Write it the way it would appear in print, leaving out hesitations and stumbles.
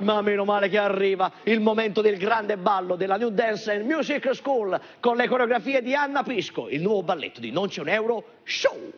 Ma meno male che arriva il momento del grande ballo della New Dance and Music School con le coreografie di Anna Pisco, il nuovo balletto di Non c'è un euro show.